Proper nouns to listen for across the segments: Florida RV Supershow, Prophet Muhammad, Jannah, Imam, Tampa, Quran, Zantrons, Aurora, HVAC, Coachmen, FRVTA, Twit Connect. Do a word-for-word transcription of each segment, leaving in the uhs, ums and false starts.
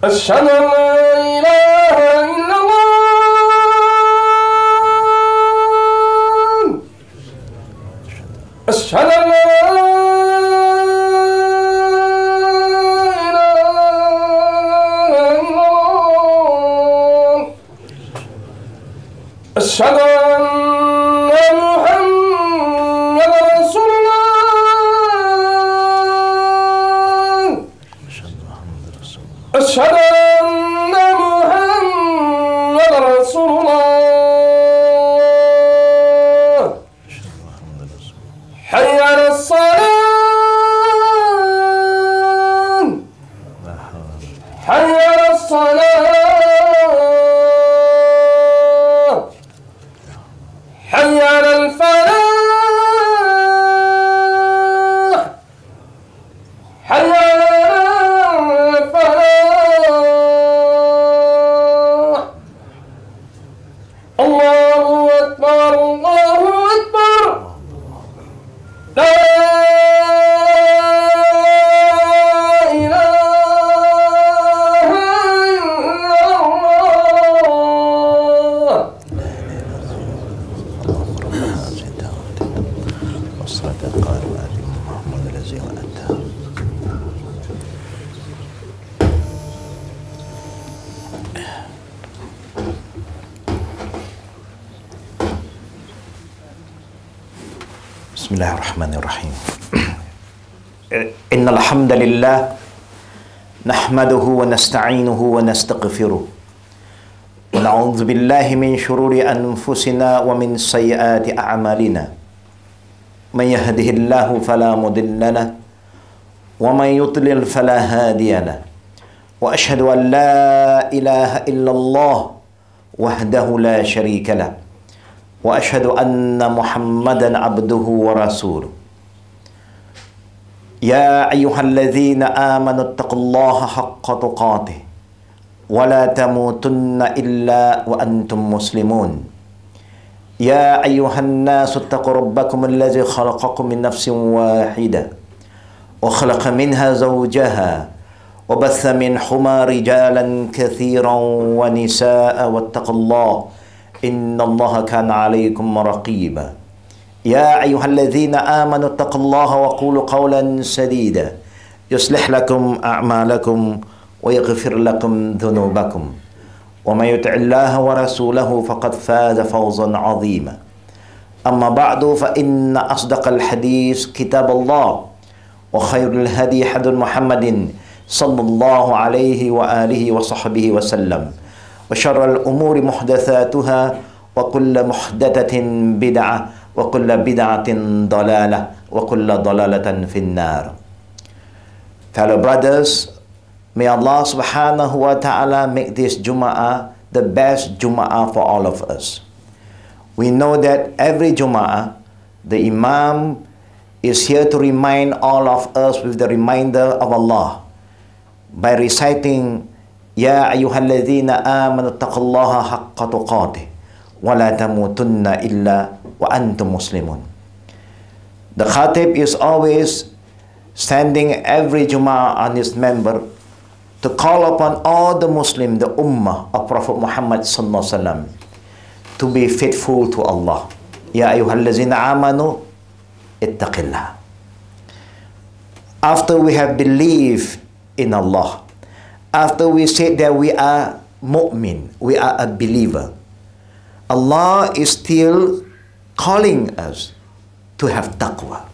أشهد أن لا إله إلا الله أشهد أن لا إله إلا الله أشهد أن محمد رسول الله أشهد Bismillahirrahmanirrahim. Innal hamdalillah nahmaduhu wa nasta'inuhu wa nastaghfiruh. Wa na'udzu billahi min shururi anfusina wa min sayyiati a'malina. Man yahdihillahu fala mudilla lahu wa man yudlil fala hadiya lahu. Wa ashhadu an la ilaha illallah wahdahu la sharika lahu. وأشهد أن محمدًا عبده ورسوله يا أيها الذين آمنوا اتقوا الله حق تقاته ولا تموتن إلا وأنتم مسلمون يا أيها الناس اتقوا ربكم الذي خلقكم من نفس واحدة وخلق منها زوجها وبث منهما رجالا كثيرا ونساء واتقوا الله إن الله كان عليكم رقيبا يا أيها الذين آمنوا اتقوا الله وقولوا قولا سديدا يصلح لكم أعمالكم ويغفر لكم ذنوبكم ومن يطع الله ورسوله فقد فاز فوزا عظيما أما بعد فإن أصدق الحديث كتاب الله وخير الهدي هدي محمد صلى الله عليه وآله وصحبه وسلم وشر الأمور محدثاتها وكل محدثة بدعة وكل بدعة ضلالة وكل ضلالة في النار. Fellow brothers, may Allah subhanahu wa ta'ala make this Jum'ah the best Jum'ah for all of us. We know that every Jum'ah, the Imam is here to remind all of us with the reminder of Allah by reciting يا أيها الذين آمنوا اتقوا الله حق تقاته ولا تموتن إلا وأنتم مسلمون. The Khatib is always standing every Jum'ah on his member to call upon all the Muslim, the Ummah of Prophet Muhammad sallallahu alaihi wasallam, to be faithful to Allah. يا أيها الذين آمنوا اتقوا الله. after we have believed in Allah, after we say that we are mu'min, we are a believer, Allah is still calling us to have taqwa.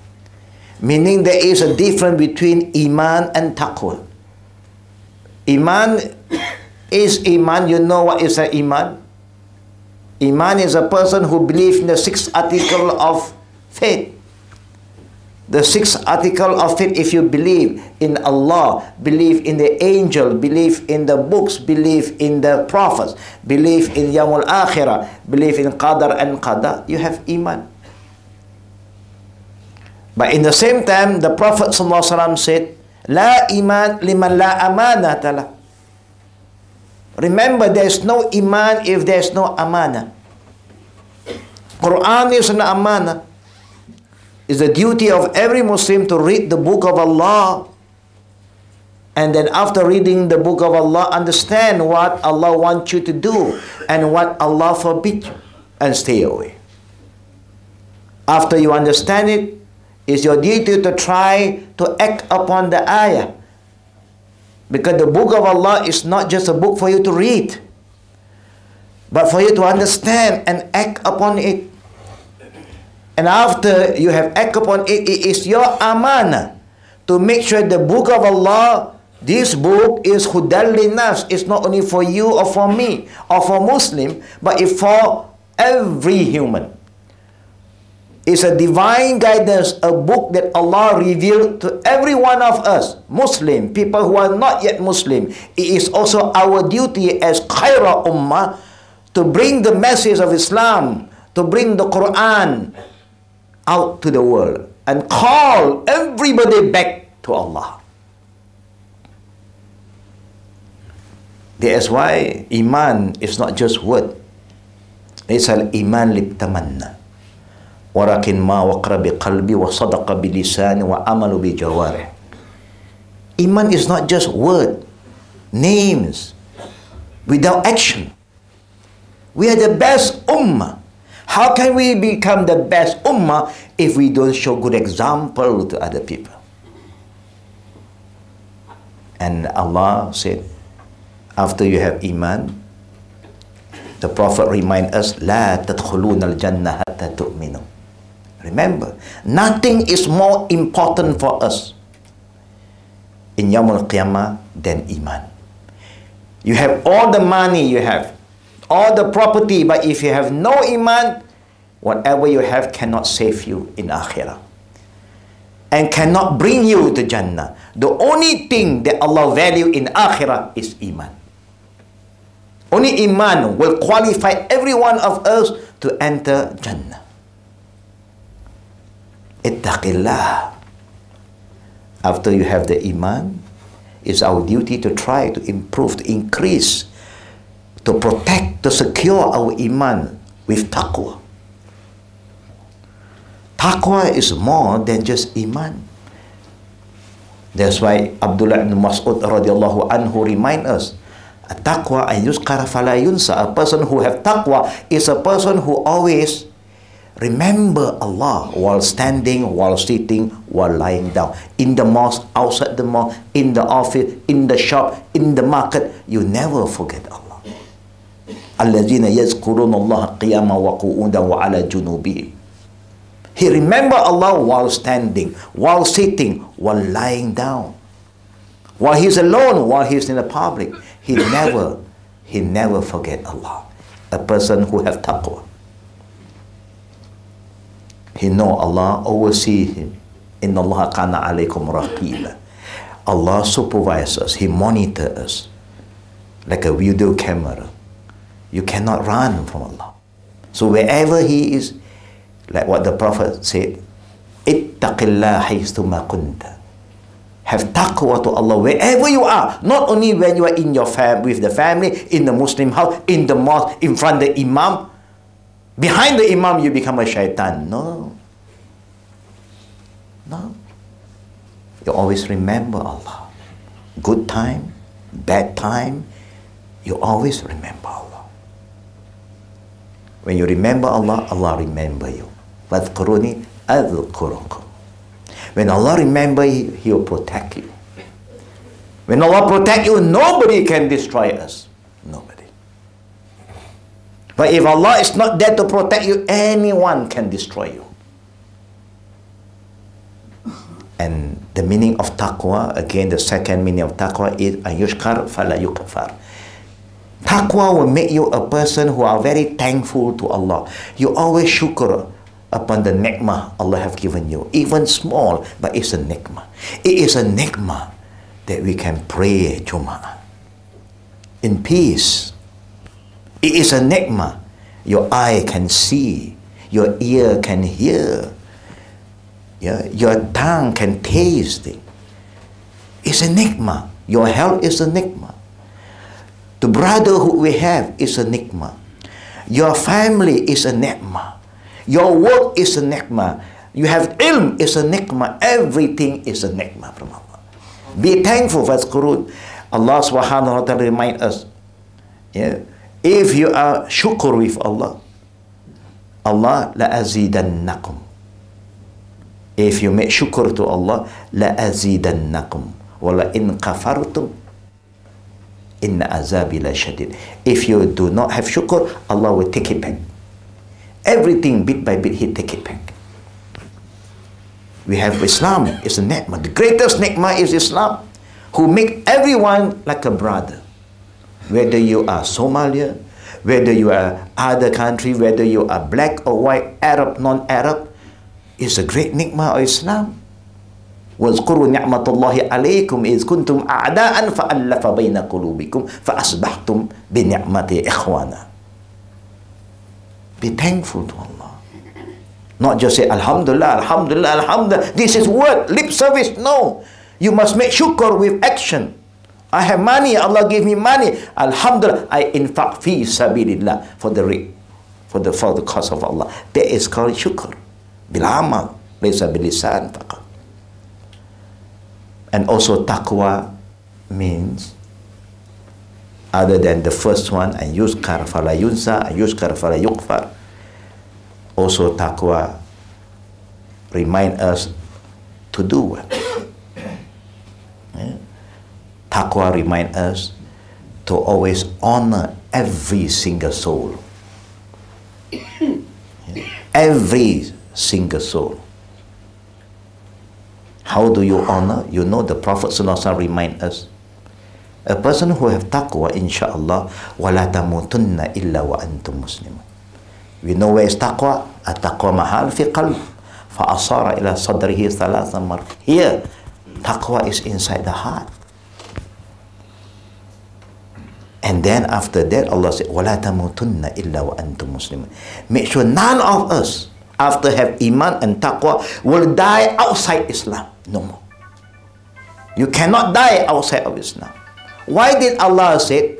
Meaning there is a difference between iman and taqwa. Iman is iman. You know what is an iman? Iman is a person who believes in the sixth article of faith. The sixth article of faith, if you believe in Allah, believe in the angel, believe in the books, believe in the prophets, believe in Yawmul Akhirah, believe in Qadar and Qadar, you have iman. But in the same time, the Prophet ﷺ said, La iman liman la amanata lah. Remember, there is no iman if there is no amana. Quran is an amana. It's the duty of every Muslim to read the book of Allah, and then after reading the book of Allah, understand what Allah wants you to do and what Allah forbids you, and stay away. After you understand it, it's your duty to try to act upon the ayah. Because the book of Allah is not just a book for you to read, but for you to understand and act upon it. And after you have acted upon it, it is your amanah to make sure the book of Allah, this book is hudan linnas. It's not only for you or for me or for Muslim, but it's for every human. It's a divine guidance, a book that Allah revealed to every one of us, Muslim, people who are not yet Muslim. It is also our duty as Khaira Ummah to bring the message of Islam, to bring the Quran out to the world and call everybody back to Allah. That is why iman is not just word. It's al iman lil tamanna, walakin ma waqra bi qalbi wa sadaqa bi lisani wa amalu bi jawarih. Iman is not just word, names, without action. We are the best ummah. How can we become the best ummah if we don't show good example to other people? And Allah said, after you have iman, the Prophet reminds us, La tadkhuluna al-jannah hatta tu'minu. Remember, nothing is more important for us in Yawmul Qiyamah than iman. You have all the money you have, all the property, but if you have no iman, whatever you have cannot save you in akhirah and cannot bring you to Jannah. The only thing that Allah value in akhirah is iman. Only iman will qualify every one of us to enter Jannah. Ittaqillah. After you have the iman, it's our duty to try to improve, to increase, to protect, to secure our iman with taqwa. Taqwa is more than just iman. That's why Abdullah ibn Mas'ud radiallahu anhu remind us, a taqwa an yuzkara fala yunsa. A person who have taqwa is a person who always remember Allah while standing, while sitting, while lying down, in the mosque, outside the mosque, in the office, in the shop, in the market. You never forget Allah. Alladhina yazkuruna Allah qiyama wa qu'uda wa ala junubihim. He remember Allah while standing, while sitting, while lying down, while he's alone, while he's in the public. He never, he never forget Allah. A person who have taqwa, he know Allah oversee him. Inna Allah kana alaykum raqiba. Allah supervises us. He monitors us like a video camera. You cannot run from Allah. So wherever he is, like what the Prophet said, ittaqillah haythuma kunta. Have taqwa to Allah wherever you are. Not only when you are in your fam with the family, in the Muslim house, in the mosque, in front of the Imam. Behind the Imam, you become a shaitan. No. No. You always remember Allah. Good time, bad time, you always remember Allah. When you remember Allah, Allah remember you. وَاذْكُرُونِي أَذْكُرُكُمْ. When Allah remembers you, He will protect you. When Allah protects you, nobody can destroy us. Nobody. But if Allah is not there to protect you, anyone can destroy you. And the meaning of taqwa, again, the second meaning of taqwa is ayushkar fala yukfar. Taqwa will make you a person who are very thankful to Allah. You always shukr upon the ni'mah Allah have given you, even small, but it's a ni'mah. It is a ni'mah that we can pray Jum'ah in peace. It is a ni'mah. Your eye can see, your ear can hear, yeah, your tongue can taste it. It's a ni'mah. Your health is a ni'mah. The brotherhood we have is a ni'mah. Your family is a ni'mah. Your work is a ni'mah. You have ilm is a ni'mah. Everything is a ni'mah from Allah. Be thankful for Qur'an. Allah subhanahu wa ta'ala reminds us, yeah, if you are shukr with Allah, Allah la'azidannakum. If you make shukr to Allah, la'azidannakum. Wa la'in kafartum. Inna azabi la shadid. If you do not have shukr, Allah will take it back. Everything bit by bit, He take it back. We have Islam, it's a ni'mah. The greatest ni'mah is Islam, who make everyone like a brother. Whether you are Somalia, whether you are other country, whether you are black or white, Arab, non-Arab, it's a great ni'mah of Islam. وَاذْكُرُوا نِعْمَةَ اللَّهِ عَلَيْكُمْ إِذْ كُنْتُمْ أَعْدَاءً فَأَلَّفَ بَيْنَ قُلُوبِكُمْ فَأَصْبَحْتُمْ بِنِعْمَةِ إِخْوَانًا. Be thankful to Allah. Not just say, Alhamdulillah, Alhamdulillah, Alhamdulillah. This is word, lip service. No. You must make shukr with action. I have money, Allah gave me money. Alhamdulillah, I infaq fi sabilillah for the, for the, for the cause of Allah. That is called shukr. Bil'amal, laysa bilisan faqat. And also taqwa means, other than the first one, and yuskar fala yunsa, and yuskar fala yukfar, also taqwa remind us to do well. Yeah. Taqwa remind us to always honor every single soul. Yeah. Every single soul. How do you honor? You know, the Prophet Sallallahu Alaihi Wasallam reminds us, a person who have taqwa, inshaAllah, وَلَا تَمُوتُنَّ إِلَّا وَأَنْتُمْ مُسْلِمُونَ. We know where is taqwa. التَّقْوَى مَحَالٌ فِي قَلْبٍ فَأَصَارَ إِلَى صَدْرِهِ ثَلَاثَ مَرَّاتٍ. Here, taqwa is inside the heart. And then after that, Allah said, وَلَا تَمُوتُنَّ إِلَّا وَأَنْتُمْ مُسْلِمُونَ. Make sure none of us, after have iman and taqwa, will die outside Islam. No more. You cannot die outside of Islam. Why did Allah say,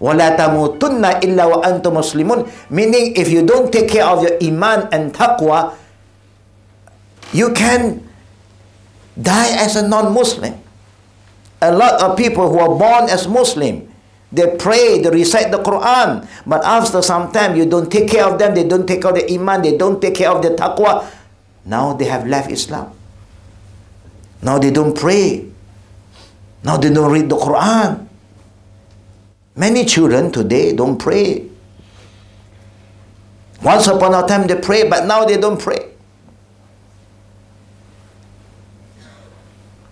وَلَا تَمُوتُنَّ إِلَّا وَأَنْتُمْ مُسْلِمُونَ? Meaning, if you don't take care of your iman and taqwa, you can die as a non-Muslim. A lot of people who are born as Muslim, they pray, they recite the Quran, but after some time, you don't take care of them, they don't take care of the iman, they don't take care of the taqwa. Now they have left Islam. Now they don't pray. Now they don't read the Quran. Many children today don't pray. Once upon a time they pray, but now they don't pray.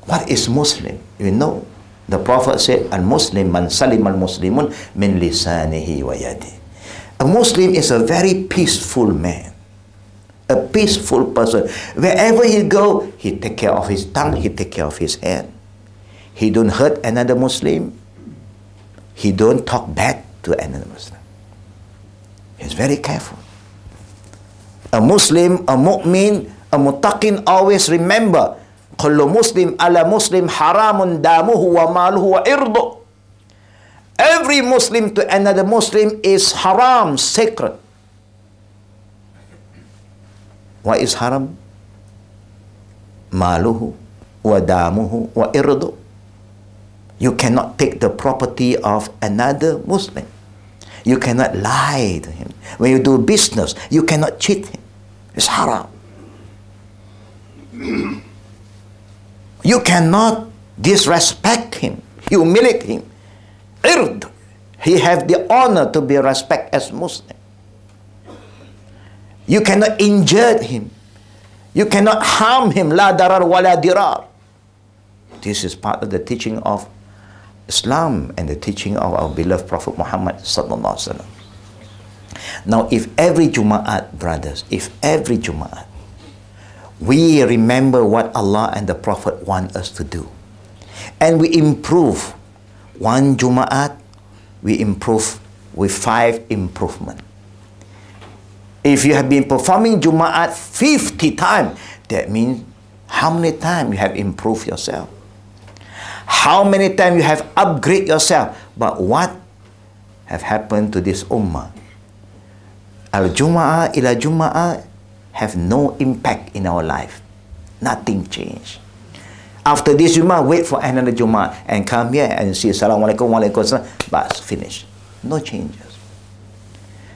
What is Muslim? You know, the Prophet said, Al-Muslim man salim al-Muslimun min lisanihi wa yadi. A Muslim is a very peaceful man, a peaceful person. Wherever he go, he take care of his tongue, he take care of his hand. He don't hurt another Muslim. He don't talk bad to another Muslim. He's very careful. A Muslim, a mu'min, a muttaqin always remember, kullu Muslim ala Muslim haramun damuhu wa maluhu wa irdu. Every Muslim to another Muslim is haram, sacred. What is haram? Maluhu wa damuhu wa irdu. You cannot take the property of another Muslim. You cannot lie to him. When you do business, you cannot cheat him. It's haram. You cannot disrespect him, humiliate him. Ird, he has the honor to be respected as Muslim. You cannot injure him. You cannot harm him. La darar wa la dirar. This is part of the teaching of Islam and the teaching of our beloved Prophet Muhammad sallallahu alaihi wasallam. Now, if every Jum'at, brothers, if every Jum'at, we remember what Allah and the Prophet want us to do, and we improve one Jum'at, we improve with five improvements. If you have been performing Jum'at fifty times, that means how many times you have improved yourself, how many times you have upgraded yourself. But what have happened to this ummah? Al-Jum'ah ila Jum'ah have no impact in our life. Nothing changed. After this Jum'ah, wait for another Jum'ah and come here and see Assalamualaikum, Walaikum Assalam, but finished. No changes.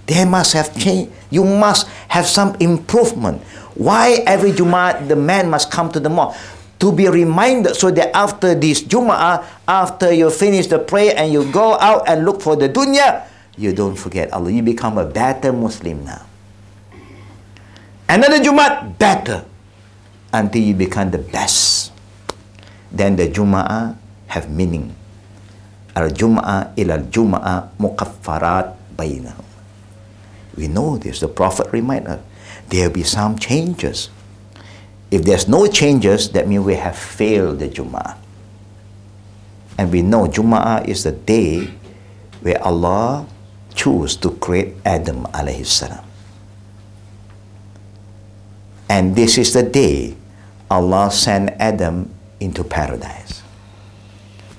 They must have changed. You must have some improvement. Why every Jum'ah the man must come to the mosque? To be reminded, so that after this Jum'ah, after you finish the prayer and you go out and look for the dunya, you don't forget Allah. You become a better Muslim now. Another Jum'at, better. Until you become the best. Then the Jum'ah have meaning. Al-Jum'ah ilal Jum'ah mukaffarat bainahum. We know this. The Prophet reminds us. There will be some changes. If there's no changes, that means we have failed the Jum'ah. And we know Jum'ah is the day where Allah choose to create Adam alayhi salam. And this is the day Allah sent Adam into paradise.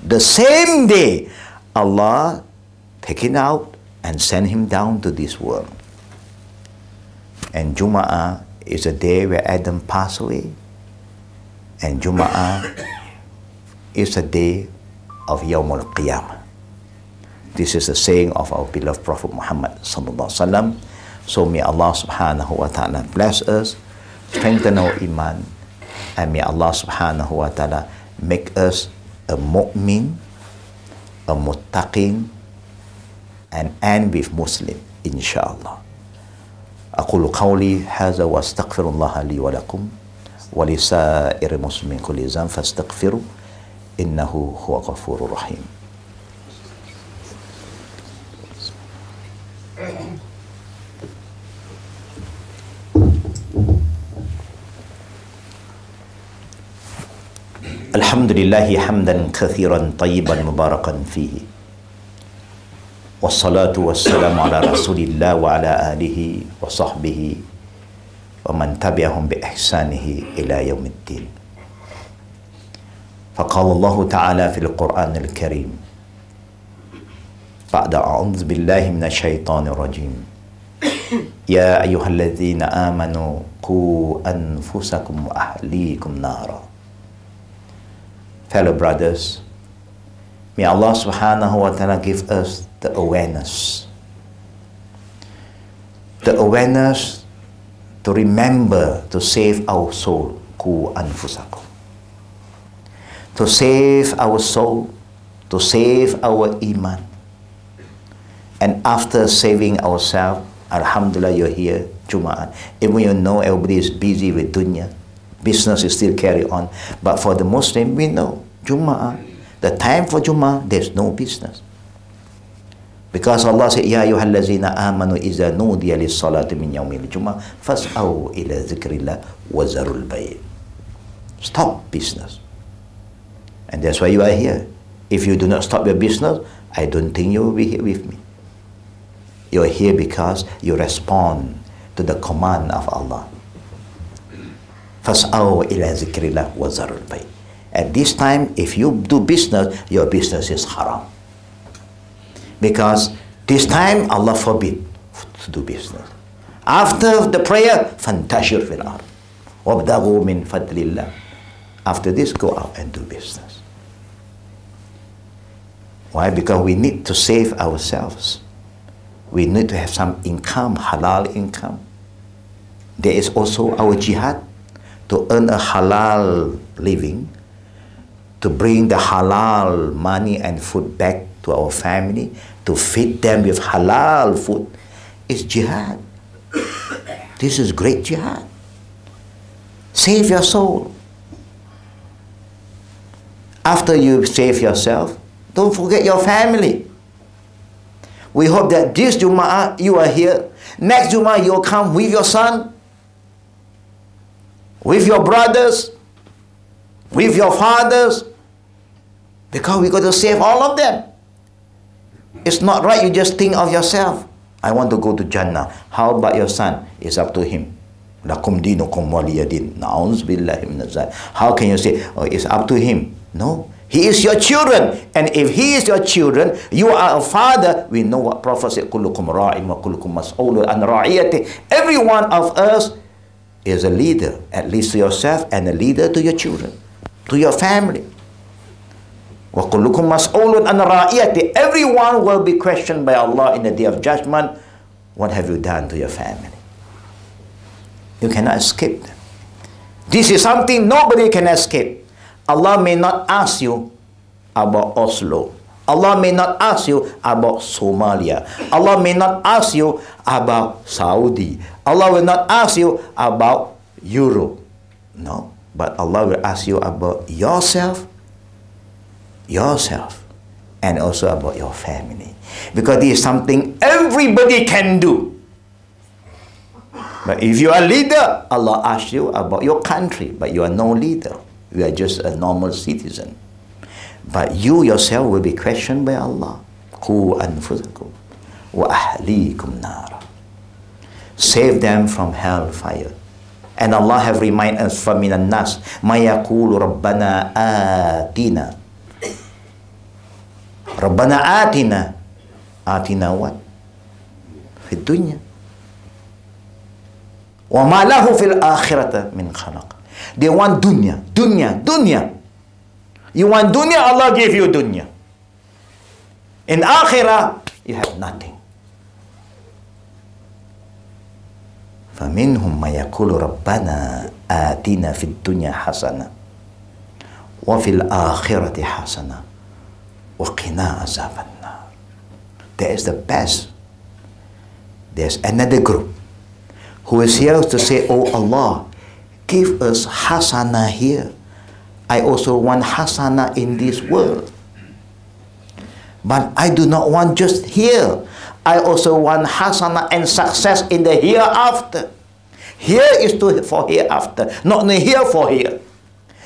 The same day Allah take him out and send him down to this world. And Jum'ah is a day where Adam passed away. And Jum'ah is a day of Yawmul Qiyamah. This is the saying of our beloved Prophet Muhammad sallallahu alaihi wasallam. So may Allah subhanahu wa ta'ala bless us, strengthen our iman, and may Allah subhanahu wa ta'ala make us a mu'min, a muttaqin, and end with Muslim, inshallah. أقول قولي هذا واستغفر الله لي ولكم ولسائر المسلمين كل ذنب فاستغفروا إنه هو غفور رحيم. الحمد لله حمدا كثيرا طيبا مباركا فيه والصلاة والسلام على رسول الله وعلى آله وصحبه ومن تبعهم بإحسانه إلى يوم الدين. فقال الله تعالى في القرآن الكريم بعد أعوذ بالله من الشيطان الرجيم يا أيها الذين آمنوا قوا أنفسكم وأهليكم نارا. Fellow brothers, may Allah subhanahu wa ta'ala give us the awareness, the awareness to remember to save our soul, قوا أنفسكم, to save our soul, to save our iman. And after saving ourselves, alhamdulillah, you're here, Jum'ah. Even you know everybody is busy with dunya, business is still carried on. But for the Muslim, we know Jum'ah, the time for Jum'ah, there's no business. Because Allah said, Ya ayyuhallazina amanu iza nudiya lissalati min yawmil Jum'ah, fas'aw ila zikrillah wa zarul bayt. Stop business. And that's why you are here. If you do not stop your business, I don't think you will be here with me. You're here because you respond to the command of Allah. فَاسْأَوْا إِلَىٰ ذِكْرِ اللَّهِ وَذَرُوا الْبَيْعَ. At this time, if you do business, your business is haram. Because this time, Allah forbid to do business. After the prayer, فَانْتَشِرْ فِي الْأَرْضِ وَابْدَغُوا مِنْ فَضْلِ اللَّهِ. After this, go out and do business. Why? Because we need to save ourselves. We need to have some income, halal income. There is also our jihad to earn a halal living, to bring the halal money and food back to our family, to feed them with halal food, is jihad. This is great jihad. Save your soul. After you save yourself, don't forget your family. We hope that this Jum'ah you are here, next Jum'ah you'll come with your son, with your brothers, with your fathers, because we got to save all of them. It's not right you just think of yourself. I want to go to Jannah. How about your son? It's up to him. Lakum dinukum waliyadin. Na'uz billahi minash shaitan. How can you say, oh, it's up to him? No. He is your children. And if he is your children, you are a father. We know what Prophet said, kullukum ra'in wa kullukum mas'ulun an ra'iyati. Every one of us is a leader, at least to yourself, and a leader to your children, to your family. Wa kullukum mas'ulun an ra'iyati. Everyone will be questioned by Allah in the day of judgment. What have you done to your family? You cannot escape them. This is something nobody can escape. Allah may not ask you about Oslo. Allah may not ask you about Somalia. Allah may not ask you about Saudi. Allah will not ask you about Europe. No. But Allah will ask you about yourself, yourself, and also about your family. Because this is something everybody can do. But if you are a leader, Allah asks you about your country, but you are no leader. You are just a normal citizen. But you yourself will be questioned by Allah. Qu anfusakum wa ahlikum nara. Save them from hellfire. And Allah have reminded us from minan nas, ma yaqulu rabbana atina. Rabbana atina. Atina what? Fi dunya. وَمَا لَهُ فِي الْآخِرَةَ مِنْ خَلَقٍ. They want dunya, dunya, dunya. You want dunya, Allah gave you dunya. In akhirah, you have nothing. فَمِنْهُمْ مَا يَقُولُ رَبَّنَا آتِنَا فِي الدُّنْيَا حَسَنَةً وَفِي الْآخِرَةِ حَسَنَةً وَقِنَا عَذَابَ النَّارِ. That is the best. There's another group who is here to say, oh Allah, give us hasana here. I also want hasana in this world. But I do not want just here. I also want hasana and success in the hereafter. Here is to, for hereafter, not here for here.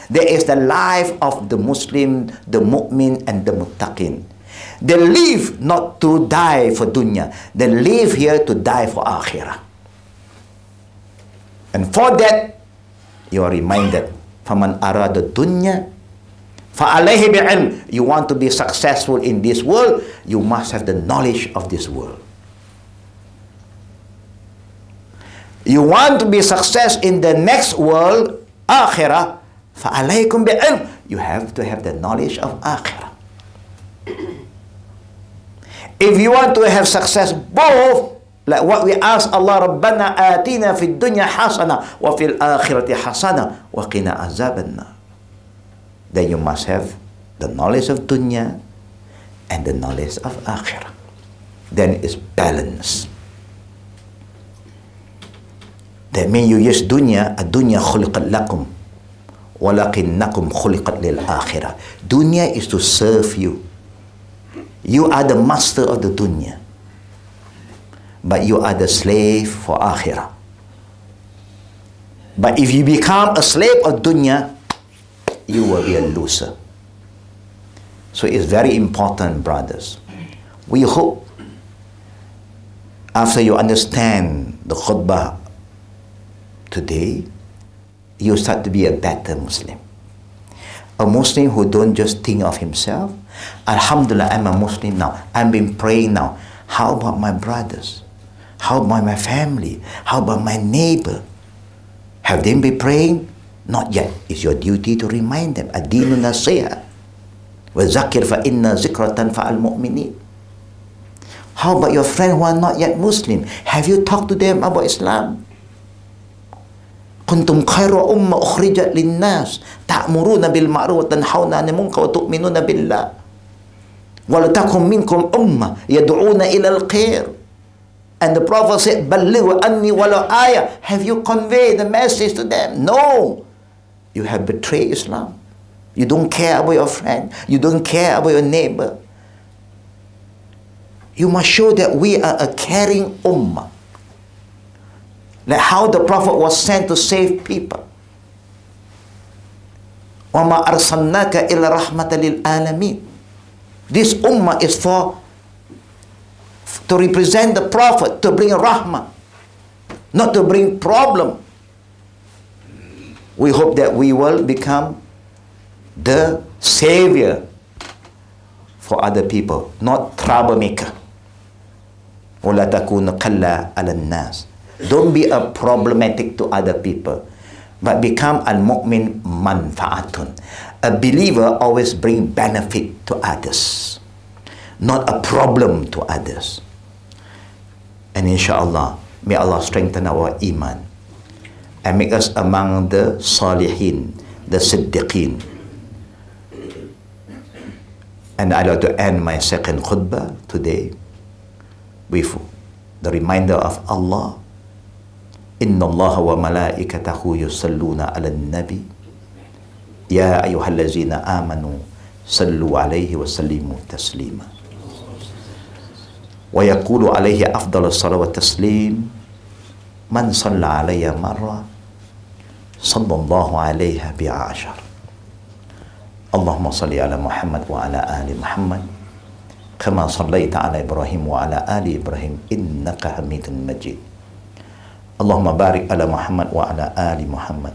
There is the life of the Muslim, the mu'min, and the muttaqin. They live not to die for dunya. They live here to die for akhirah. And for that, you are reminded, فَمَنْ أَرَادَ الدُّنْيَا فَعَلَيْهِ بِعِلْمٍ. You want to be successful in this world, you must have the knowledge of this world. You want to be success in the next world, akhirah, فَعَلَيْكُمْ بِعِلْمٍ. You have to have the knowledge of akhirah. If you want to have success both, like what we ask Allah, Rabbana atina fi dunya hasana wa fil akhirati hasana wa qina azabanna. Then you must have the knowledge of dunya and the knowledge of akhirah. Then it's balance. That means you use dunya, adunya khuliqat lakum walakinnakum khuliqat lil akhirah. Dunya is to serve you. You are the master of the dunya, but you are the slave for akhirah. But if you become a slave of dunya, you will be a loser. So it's very important, brothers. We hope after you understand the khutbah today, you start to be a better Muslim. A Muslim who don't just think of himself. Alhamdulillah, I'm a Muslim now. I've been praying now. How about my brothers? How about my family? How about my neighbor? Have they been praying? Not yet. It's your duty to remind them. Ad-dinu nasiha. Wa zakir fa inna zikra tanfa'al mu'minin. How about your friend who are not yet Muslim? Have you talked to them about Islam? kuntum khayra umma ukhrijat linnas ta'muruna bil ma'ruf wa tanhauna 'anil munkar wa tu'minuna billah wa la takum minkum umma yad'una ila al-khair. And the Prophet said, "Ballighu anni walau ayah." Have you conveyed the message to them? No. You have betrayed Islam. You don't care about your friend. You don't care about your neighbor. You must show that we are a caring ummah. Like how the Prophet was sent to save people. وَمَا أَرْسَلْنَاكَ إِلَّا رَحْمَةً لِلْعَالَمِينَ. This ummah is for to represent the Prophet, to bring rahmah, not to bring problem. We hope that we will become the savior for other people, not troublemaker. وَلَا تَكُونَ قَلَّ عَلَى النَّاسِ. Don't be a problematic to other people, but become al-mu'min manfa'atun. A believer always brings benefit to others, not a problem to others. And inshallah, may Allah strengthen our iman and make us among the salihin, the siddiqeen. And I'd like to end my second khutbah today with the reminder of Allah. Inna Allah wa malaikatahu yusalluna ala nabi ya ayyuhallazina amanu sallu alayhi wa sallimu taslima. Wa yaqulu alayhi afdal salawat taslim man salla alayya marra sallallahu alayha bi'ashar. Allahumma salli ala Muhammad wa ala ali Muhammad kama sallaita ala Ibrahim wa ala ali Ibrahim innaka hamidun majid. Allahumma barik ala Muhammad wa ala ali Muhammad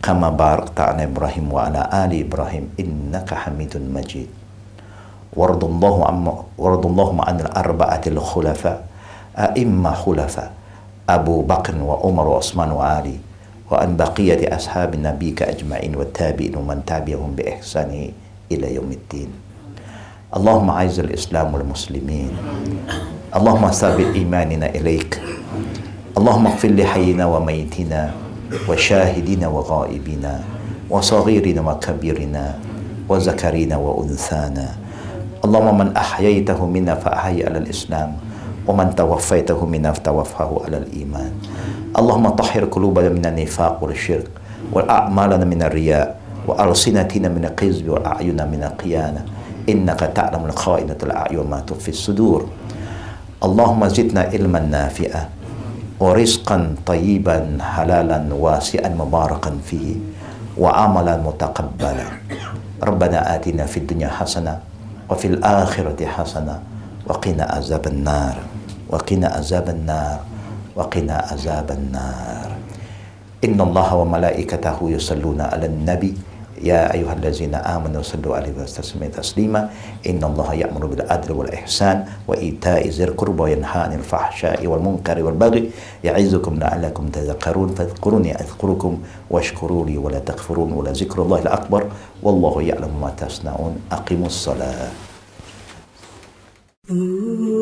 kama barakta ala Ibrahim wa ala ali Ibrahim innaka hamidun majid. Waradullahu amma waradullahu ma'anil arba'atil khulafa a'imma khulafa Abu Bakr wa Umar wa Osman wa Ali wa an baqiyati ashabi nabika ajma'in wa tabi'in wa man tabi'ahum bi ihsani ila yawmiddin. Allahumma a'izzil islam wal muslimin. Allahumma thabbit imanina ilayk. Allahumma ighfir li hayyina wa mayyitina wa shahidina wa ghaibina wa saghirina wa kabirina wa zakarina wa unthana. Allahumma man ahyaytahu minna fa ahyi ala al-islam wa man tawaffaytahu minna fa tawaffahu ala al-iman. Allahumma tahhir qulubana min an-nifaq wal shirk wa a'malana min ar-riya wa alsinatina min al-qizb wa a'yunana min al-khiyana innaka ta'lamu al-kha'inatal a'yun ma tukhfi as-sudur. Allahumma zidna ilman nafi'a ورزقا طيبا حلالا واسعا مباركا فيه وعملا متقبلا. ربنا آتنا في الدنيا حسنة وفي الآخرة حسنة وقنا عذاب النار وقنا عذاب النار وقنا عذاب النار. إن الله وملائكته يصلون على النبي يا أيها الذين آمنوا صلوا عليه وسلموا تسليما. إن الله يأمر بالعدل والإحسان وإيتاء ذي القربى وينهى عن الفحشاء والمنكر والبغي يعظكم لعلكم تذكرون. فاذكروني أذكركم واشكروا لي ولا تكفرون ولذكر الله الأكبر والله يعلم ما تصنعون. أقيموا الصلاة.